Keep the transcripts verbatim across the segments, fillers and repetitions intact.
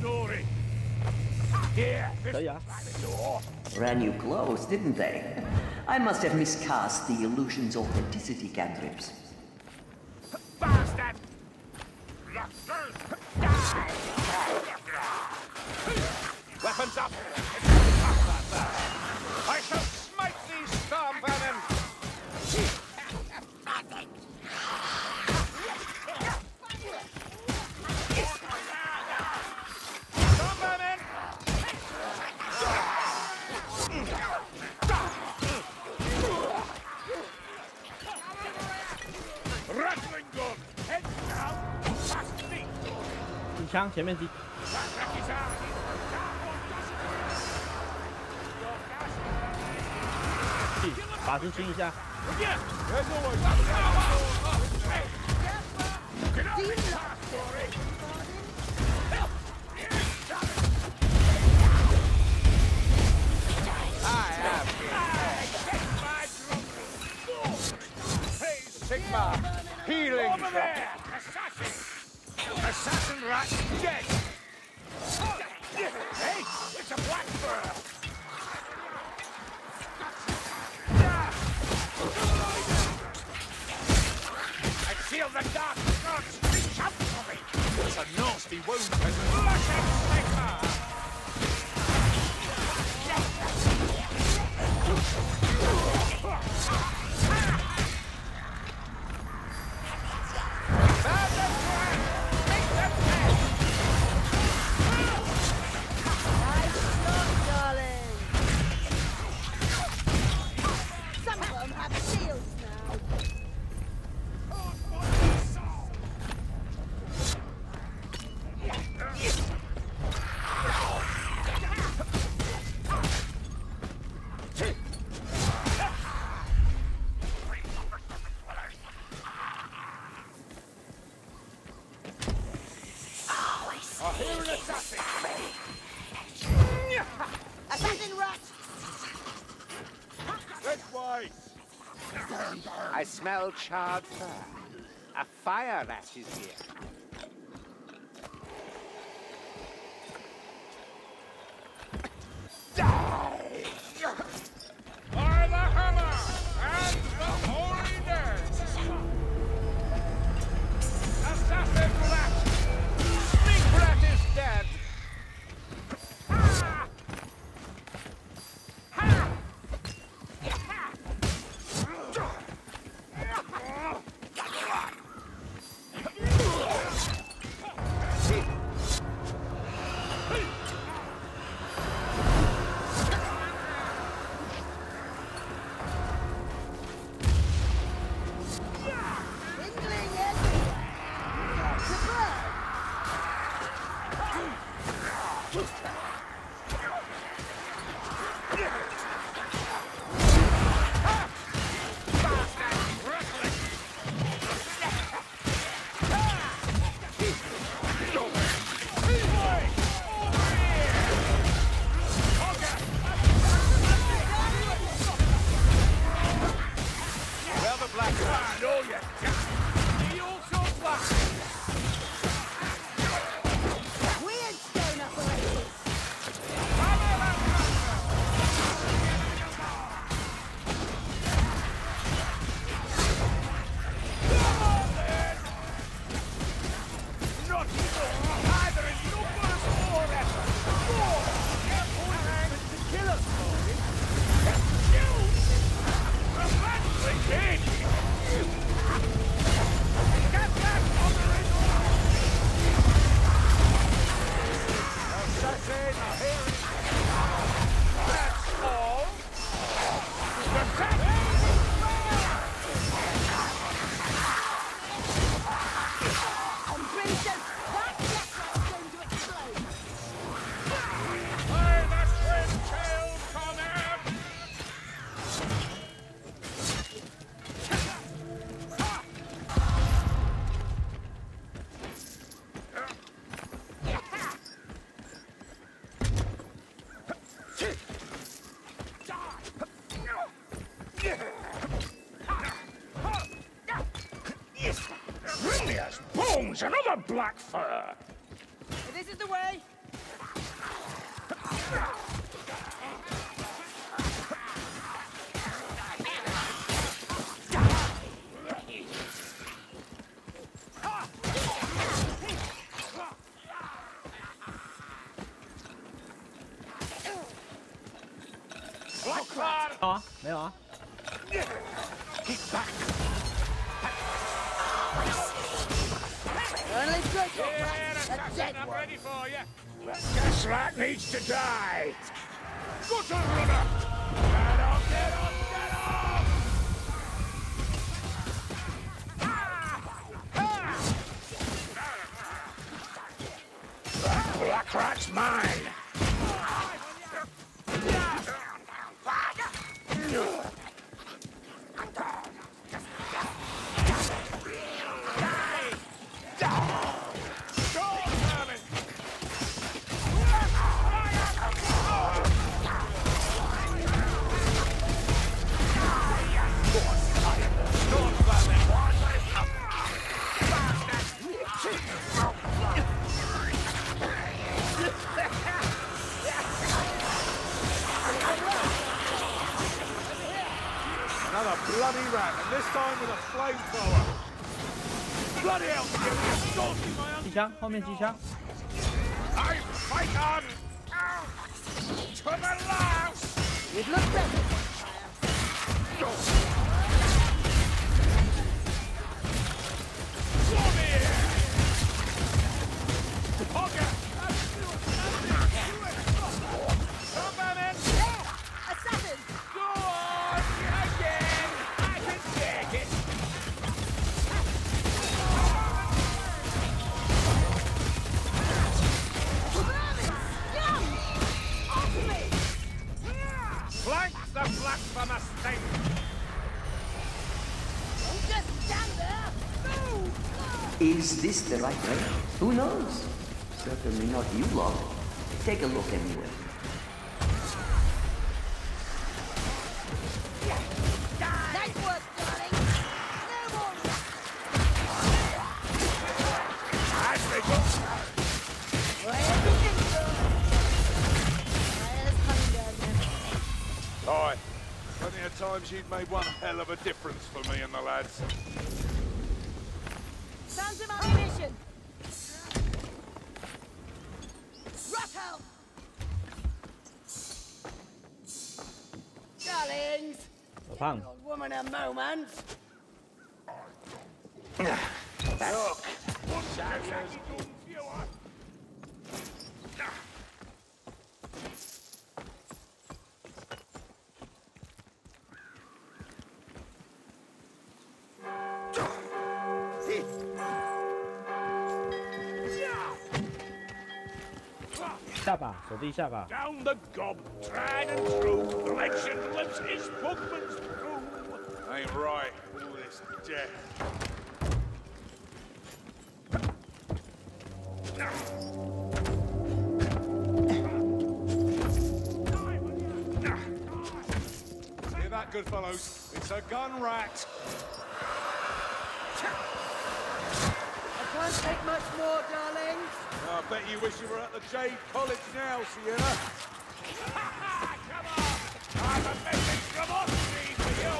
glory. Here, there you are. Ran you close, didn't they? I must have miscast the illusion's authenticity, cantrips. Bastard! Weapons up! I shall smite these storm vermin!枪前面击。法师清一下。Hey Sigma, healing shot. Assassin rat dead! Hey, it's a black bird! I feel the dark gods reach out for me! It's a nasty wound, peasant! Flashing Sigma! I smell charred fur. A fire rat is here. Die! By the hammer and the holy dead! Assassin rat! Snake rat is dead! Another black fur! This is the way! Oh, there are. Get back. Only good. Yeah, that's that's it. I'm ready for you. Gaslight needs to die. What a runner! Get off, get off, get off! Ah! Ah! Black rat's mine. Bloody rat, and this time with a flamethrower. Bloody hell, you my own. I fight on! To the last! It looked better. Swarm here! Hogger! Come on, man! Assassin! Good again! Flank the black from a sting! Don't just stand there! Move! Is this the right way? Who knows? Certainly not you lot. Take a look anyway. Times you've made one hell of a difference for me and the lads. Sounds of ammunition! Rock help! Darlings! Give an old woman a moment! Look! What's that? Down the gob, tried and true, the legend lives his bookman's crew. Ain't right, all this death. Hear that, good fellows? It's a gun rat. I can't take much more, darlings. Oh, I bet you wish you were at the Jade College now, Sierra. Come on! I'm a missing commodity for you!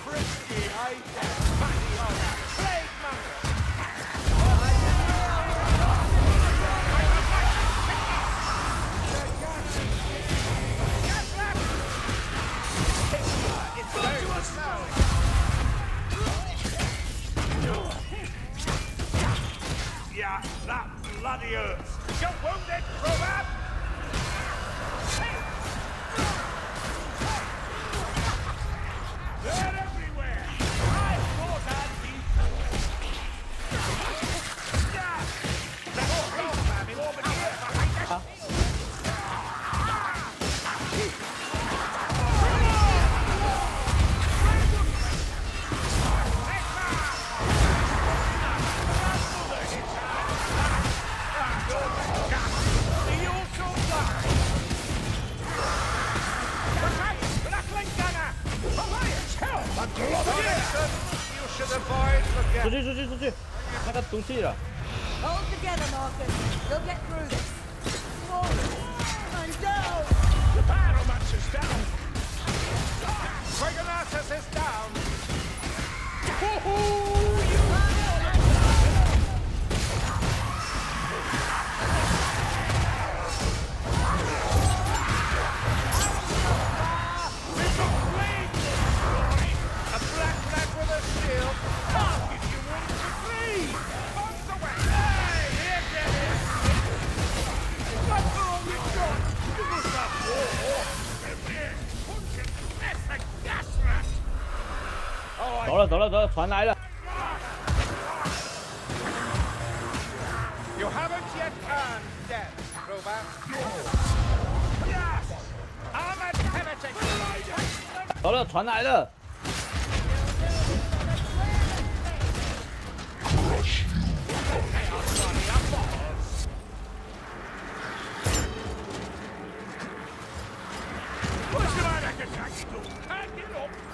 Frisky, eh? Fatty on that. Plague monger! Yeah, that bloody hurts. You're wounded, Grover! They're everywhere! I thought I'd be... That's over here! Glover! You should avoid 出去，出去，出去！那个毒气了。Hold together, Marcus. You'll get through this. Forward and down. The battle match is down. Trigonatus is down. Woohoo! You haven't yet earned death, Grover. Yes! I'm a heretic! 走了，船来了。 Push him out, I can catch you. Hand it up.